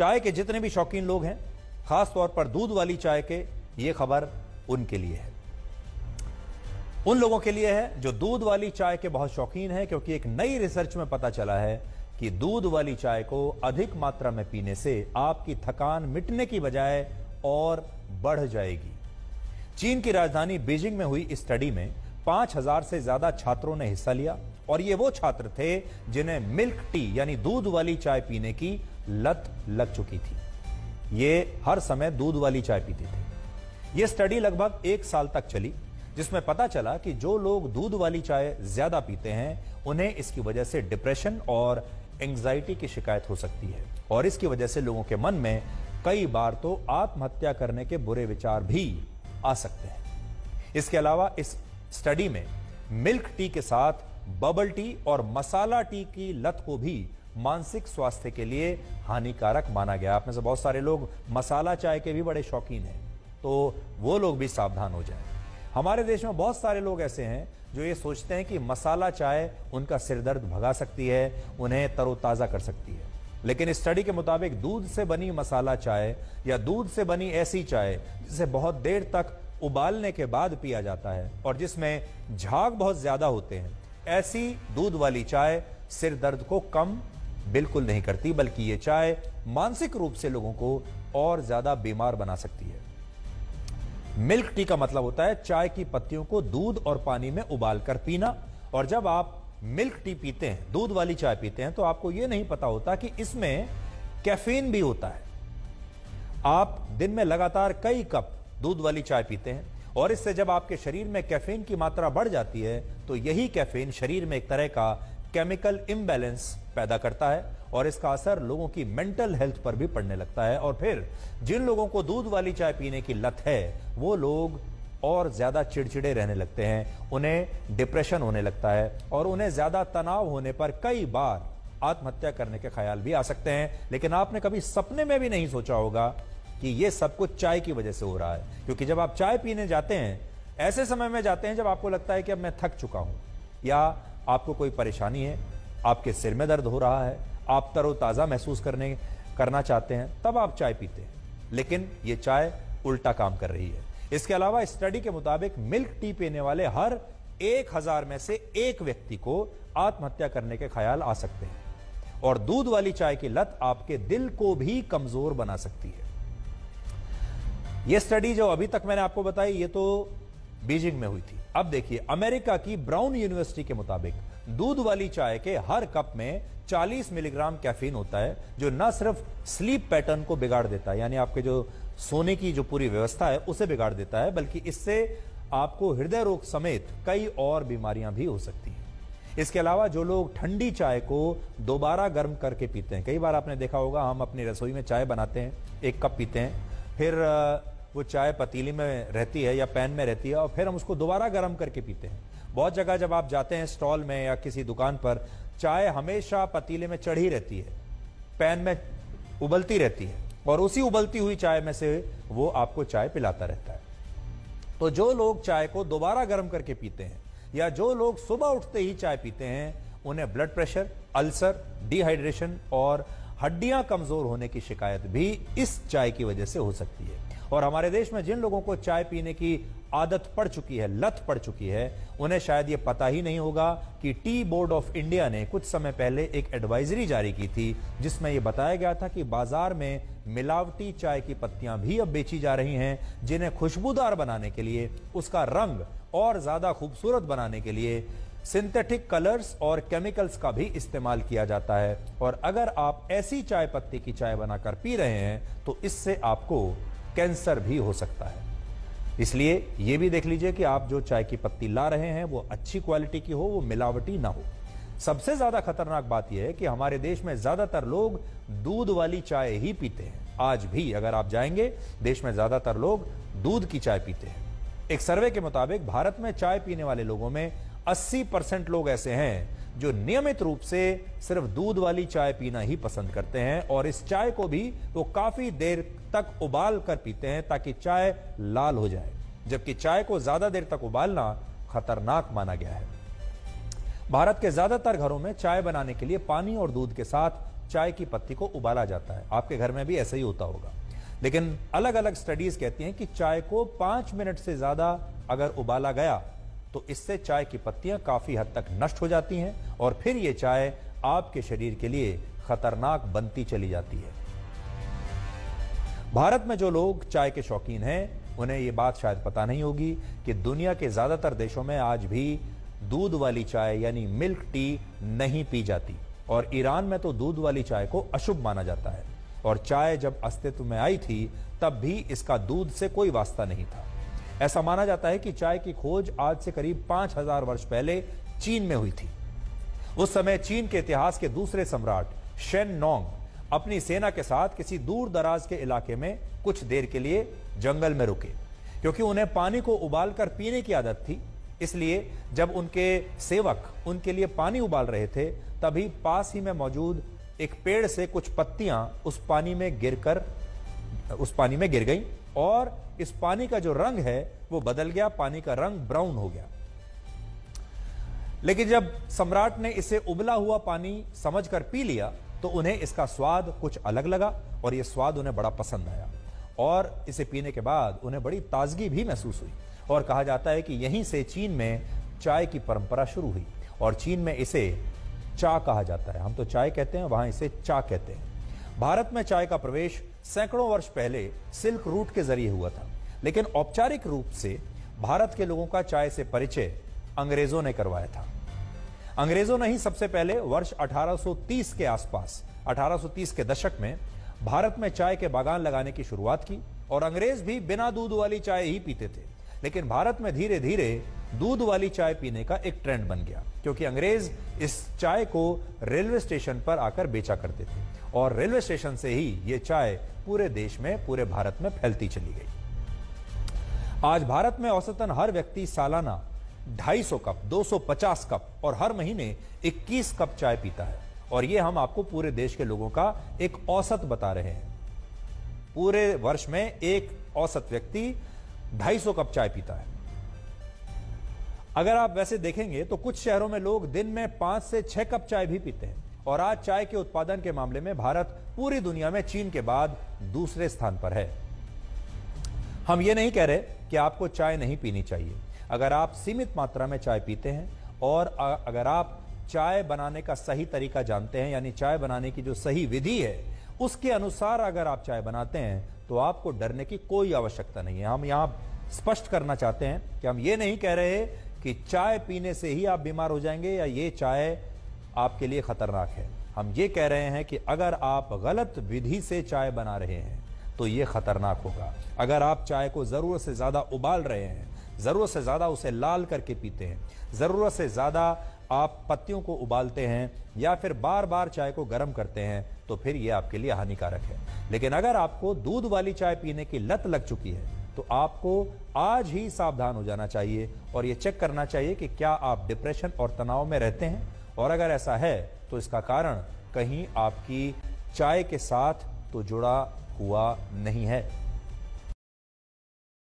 चाय के जितने भी शौकीन लोग हैं, खास तौर पर दूध वाली चाय के, ये खबर उनके लिए है, उन लोगों के लिए है जो दूध वाली चाय के बहुत शौकीन हैं, क्योंकि एक नई रिसर्च में पता चला है कि दूध वाली चाय को अधिक मात्रा में पीने से आपकी थकान मिटने की बजाय और बढ़ जाएगी। चीन की राजधानी बीजिंग में हुई इस स्टडी में 5000 से ज्यादा छात्रों ने हिस्सा लिया और ये वो छात्र थे जिन्हें मिल्क टी यानी दूध वाली चाय पीने की लत लग चुकी थी। ये हर समय दूध वाली चाय पीते थे। ये स्टडी लगभग 1 साल तक चली, जिसमें पता चला कि जो लोग दूध वाली चाय ज्यादा पीते हैं उन्हें इसकी वजह से डिप्रेशन और एंग्जाइटी की शिकायत हो सकती है और इसकी वजह से लोगों के मन में कई बार तो आत्महत्या करने के बुरे विचार भी आ सकते हैं। इसके अलावा इस स्टडी में मिल्क टी के साथ बबल टी और मसाला टी की लत को भी मानसिक स्वास्थ्य के लिए हानिकारक माना गया। आप में से बहुत सारे लोग मसाला चाय के भी बड़े शौकीन हैं, तो वो लोग भी सावधान हो जाएं। हमारे देश में बहुत सारे लोग ऐसे हैं जो ये सोचते हैं कि मसाला चाय उनका सिरदर्द भगा सकती है, उन्हें तरोताज़ा कर सकती है, लेकिन इस स्टडी के मुताबिक दूध से बनी मसाला चाय या दूध से बनी ऐसी चाय जिसे बहुत देर तक उबालने के बाद पिया जाता है और जिसमें झाग बहुत ज़्यादा होते हैं, ऐसी दूध वाली चाय सिरदर्द को कम बिल्कुल नहीं करती, बल्कि ये चाय मानसिक रूप से लोगों को और ज़्यादा बीमार बना सकती है। मिल्क टी का मतलब होता है चाय की पत्तियों को दूध और पानी में उबालकर पीना, और जब आप मिल्क टी पीते हैं, दूध वाली चाय पीते हैं, तो आपको यह नहीं पता होता कि इसमें कैफीन भी होता है। आप दिन में लगातार कई कप दूध वाली चाय पीते हैं और इससे जब आपके शरीर में कैफीन की मात्रा बढ़ जाती है तो यही कैफीन शरीर में एक तरह का केमिकल इम्बैलेंस पैदा करता है और इसका असर लोगों की मेंटल हेल्थ पर भी पड़ने लगता है। और फिर जिन लोगों को दूध वाली चाय पीने की लत है वो लोग और ज़्यादा चिड़चिड़े रहने लगते हैं, उन्हें डिप्रेशन होने लगता है और उन्हें ज़्यादा तनाव होने पर कई बार आत्महत्या करने के ख्याल भी आ सकते हैं। लेकिन आपने कभी सपने में भी नहीं सोचा होगा कि ये सब कुछ चाय की वजह से हो रहा है, क्योंकि जब आप चाय पीने जाते हैं ऐसे समय में जाते हैं जब आपको लगता है कि अब मैं थक चुका हूँ या आपको कोई परेशानी है, आपके सिर में दर्द हो रहा है, आप तरोताज़ा महसूस करना चाहते हैं, तब आप चाय पीते हैं। लेकिन ये चाय उल्टा काम कर रही है। इसके अलावा स्टडी के मुताबिक मिल्क टी पीने वाले हर 1000 में से एक व्यक्ति को आत्महत्या करने के ख्याल आ सकते हैं और दूध वाली चाय की लत आपके दिल को भी कमजोर बना सकती है। यह स्टडी जो अभी तक मैंने आपको बताई ये तो बीजिंग में हुई थी। अब देखिए अमेरिका की ब्राउन यूनिवर्सिटी के मुताबिक दूध वाली चाय के हर कप में 40 मिलीग्राम कैफीन होता है, जो न सिर्फ स्लीप पैटर्न को बिगाड़ देता है यानी आपके जो सोने की जो पूरी व्यवस्था है उसे बिगाड़ देता है, बल्कि इससे आपको हृदय रोग समेत कई और बीमारियां भी हो सकती हैं। इसके अलावा जो लोग ठंडी चाय को दोबारा गर्म करके पीते हैं, कई बार आपने देखा होगा हम अपनी रसोई में चाय बनाते हैं, एक कप पीते हैं, फिर वो चाय पतीली में रहती है या पैन में रहती है और फिर हम उसको दोबारा गर्म करके पीते हैं। बहुत जगह जब आप जाते हैं स्टॉल में या किसी दुकान पर, चाय हमेशा पतीले में चढ़ी रहती है, पैन में उबलती रहती है और उसी उबलती हुई चाय में से वो आपको चाय पिलाता रहता है। तो जो लोग चाय को दोबारा गर्म करके पीते हैं या जो लोग सुबह उठते ही चाय पीते हैं, उन्हें ब्लड प्रेशर, अल्सर, डिहाइड्रेशन और हड्डियां कमजोर होने की शिकायत भी इस चाय की वजह से हो सकती है। और हमारे देश में जिन लोगों को चाय पीने की आदत पड़ चुकी है, लत पड़ चुकी है, उन्हें शायद ये पता ही नहीं होगा कि टी बोर्ड ऑफ इंडिया ने कुछ समय पहले एक एडवाइजरी जारी की थी जिसमें ये बताया गया था कि बाजार में मिलावटी चाय की पत्तियां भी अब बेची जा रही हैं, जिन्हें खुशबूदार बनाने के लिए, उसका रंग और ज़्यादा खूबसूरत बनाने के लिए सिंथेटिक कलर्स और केमिकल्स का भी इस्तेमाल किया जाता है। और अगर आप ऐसी चाय पत्ती की चाय बनाकर पी रहे हैं तो इससे आपको कैंसर भी हो सकता है। इसलिए यह भी देख लीजिए कि आप जो चाय की पत्ती ला रहे हैं वो अच्छी क्वालिटी की हो, वो मिलावटी ना हो। सबसे ज्यादा खतरनाक बात यह है कि हमारे देश में ज्यादातर लोग दूध वाली चाय ही पीते हैं। आज भी अगर आप जाएंगे, देश में ज्यादातर लोग दूध की चाय पीते हैं। एक सर्वे के मुताबिक भारत में चाय पीने वाले लोगों में 80% लोग ऐसे हैं जो नियमित रूप से सिर्फ दूध वाली चाय पीना ही पसंद करते हैं और इस चाय को भी वो काफी देर तक उबाल कर पीते हैं ताकि चाय लाल हो जाए, जबकि चाय को ज्यादा देर तक उबालना खतरनाक माना गया है। भारत के ज्यादातर घरों में चाय बनाने के लिए पानी और दूध के साथ चाय की पत्ती को उबाला जाता है। आपके घर में भी ऐसा ही होता होगा, लेकिन अलग अलग स्टडीज कहती हैं कि चाय को 5 मिनट से ज्यादा अगर उबाला गया तो इससे चाय की पत्तियां काफी हद तक नष्ट हो जाती हैं और फिर ये चाय आपके शरीर के लिए खतरनाक बनती चली जाती है। भारत में जो लोग चाय के शौकीन हैं उन्हें ये बात शायद पता नहीं होगी कि दुनिया के ज्यादातर देशों में आज भी दूध वाली चाय यानी मिल्क टी नहीं पी जाती और ईरान में तो दूध वाली चाय को अशुभ माना जाता है। और चाय जब अस्तित्व में आई थी तब भी इसका दूध से कोई वास्ता नहीं था। ऐसा माना जाता है कि चाय की खोज आज से करीब 5000 वर्ष पहले चीन में हुई थी। उस समय चीन के इतिहास के दूसरे सम्राट शेन नोंग अपनी सेना के साथ किसी दूर दराज के इलाके में कुछ देर के लिए जंगल में रुके, क्योंकि उन्हें पानी को उबालकर पीने की आदत थी। इसलिए जब उनके सेवक उनके लिए पानी उबाल रहे थे तभी पास ही में मौजूद एक पेड़ से कुछ पत्तियां उस पानी में गिर गईं और इस पानी का जो रंग है वो बदल गया, पानी का रंग ब्राउन हो गया। लेकिन जब सम्राट ने इसे उबला हुआ पानी समझकर पी लिया तो उन्हें इसका स्वाद कुछ अलग लगा और यह स्वाद उन्हें बड़ा पसंद आया और इसे पीने के बाद उन्हें बड़ी ताजगी भी महसूस हुई। और कहा जाता है कि यहीं से चीन में चाय की परंपरा शुरू हुई और चीन में इसे चा कहा जाता है। हम तो चाय कहते हैं, वहां इसे चा कहते हैं। भारत में चाय का प्रवेश सैकड़ों वर्ष पहले सिल्क रूट के जरिए हुआ था, लेकिन औपचारिक रूप से भारत के लोगों का चाय से परिचय अंग्रेजों ने करवाया था। अंग्रेजों ने ही सबसे पहले वर्ष 1830 के आसपास 1830 के दशक में भारत में चाय के बागान लगाने की शुरुआत की और अंग्रेज भी बिना दूध वाली चाय ही पीते थे। लेकिन भारत में धीरे धीरे दूध वाली चाय पीने का एक ट्रेंड बन गया, क्योंकि अंग्रेज इस चाय को रेलवे स्टेशन पर आकर बेचा करते थे और रेलवे स्टेशन से ही ये चाय पूरे देश में, पूरे भारत में फैलती चली गई। आज भारत में औसतन हर व्यक्ति सालाना 250 कप, 250 कप और हर महीने 21 कप चाय पीता है। और ये हम आपको पूरे देश के लोगों का एक औसत बता रहे हैं। पूरे वर्ष में एक औसत व्यक्ति 250 कप चाय पीता है। अगर आप वैसे देखेंगे तो कुछ शहरों में लोग दिन में 5 से 6 कप चाय भी पीते हैं। और आज चाय के उत्पादन के मामले में भारत पूरी दुनिया में चीन के बाद दूसरे स्थान पर है। हम ये नहीं कह रहे कि आपको चाय नहीं पीनी चाहिए। अगर आप सीमित मात्रा में चाय पीते हैं और अगर आप चाय बनाने का सही तरीका जानते हैं, यानी चाय बनाने की जो सही विधि है उसके अनुसार अगर आप चाय बनाते हैं तो आपको डरने की कोई आवश्यकता नहीं है। हम यहाँ स्पष्ट करना चाहते हैं कि हम ये नहीं कह रहे कि चाय पीने से ही आप बीमार हो जाएंगे या ये चाय आपके लिए खतरनाक है। हम ये कह रहे हैं कि अगर आप गलत विधि से चाय बना रहे हैं तो ये खतरनाक होगा। अगर आप चाय को ज़रूरत से ज़्यादा उबाल रहे हैं, ज़रूरत से ज़्यादा उसे लाल करके पीते हैं, ज़रूरत से ज़्यादा आप पत्तियों को उबालते हैं या फिर बार बार चाय को गर्म करते हैं, तो फिर ये आपके लिए हानिकारक है। लेकिन अगर आपको दूध वाली चाय पीने की लत लग चुकी है तो आपको आज ही सावधान हो जाना चाहिए और ये चेक करना चाहिए कि क्या आप डिप्रेशन और तनाव में रहते हैं, और अगर ऐसा है तो इसका कारण कहीं आपकी चाय के साथ तो जुड़ा हुआ नहीं है।